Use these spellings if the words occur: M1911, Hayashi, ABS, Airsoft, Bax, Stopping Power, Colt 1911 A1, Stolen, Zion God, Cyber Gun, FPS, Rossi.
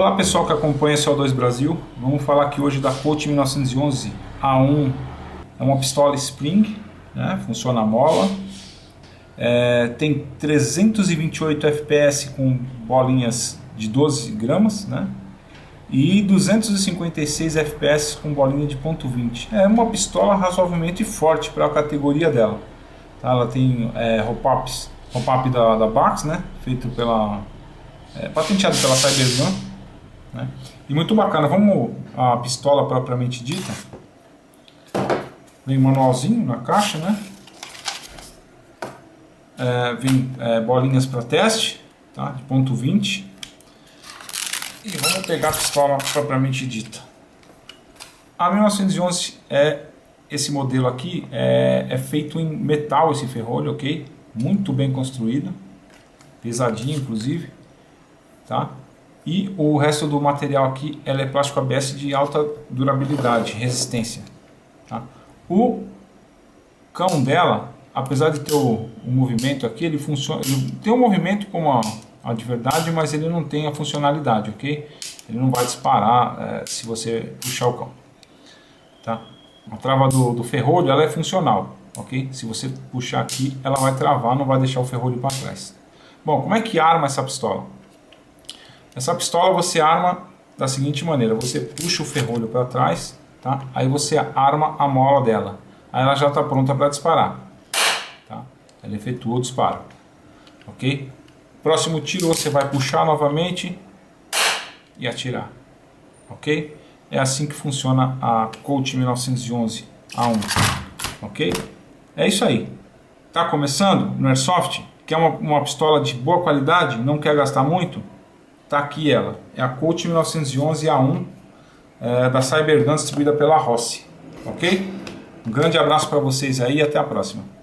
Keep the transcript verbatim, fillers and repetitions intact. Olá pessoal que acompanha C O dois Brasil, vamos falar aqui hoje da Colt mil novecentos e onze A um. É uma pistola Spring, né? Funciona a mola, é, tem trezentos e vinte e oito F P S com bolinhas de doze gramas, né? E duzentos e cinquenta e seis F P S com bolinha de ponto vinte. É uma pistola razoavelmente forte para a categoria dela. Ela tem é, hop-ups, hop-up da, da Bax, né? Feito pela, é, patenteado pela Cyber Gun, né? E muito bacana. Vamos a pistola propriamente dita. Vem manualzinho na caixa, né? É, vem é, bolinhas para teste, tá? De ponto vinte. E vamos pegar a pistola propriamente dita. A mil novecentos e onze é esse modelo aqui, é, é feito em metal esse ferrolho, ok? Muito bem construído, pesadinho inclusive, tá? E o resto do material aqui, ela é plástico A B S de alta durabilidade, resistência, tá? O cão dela, apesar de ter o, o movimento aqui, ele funciona, ele tem um movimento como a de verdade, mas ele não tem a funcionalidade, ok? Ele não vai disparar é, se você puxar o cão, tá? A trava do, do ferrolho, ela é funcional, ok? Se você puxar aqui, ela vai travar, não vai deixar o ferrolho para trás. Bom, como é que arma essa pistola? Essa pistola você arma da seguinte maneira: você puxa o ferrolho para trás, tá? Aí você arma a mola dela, aí ela já está pronta para disparar, tá? Ela efetua o disparo, ok? Próximo tiro você vai puxar novamente e atirar, ok? É assim que funciona a Colt mil novecentos e onze A um, ok? É isso aí. Tá começando no Airsoft? Quer uma, uma pistola de boa qualidade? Não quer gastar muito? Tá aqui ela. É a Colt mil novecentos e onze A um, é, da Cyber Gun, distribuída pela Rossi, ok? Um grande abraço para vocês aí e até a próxima.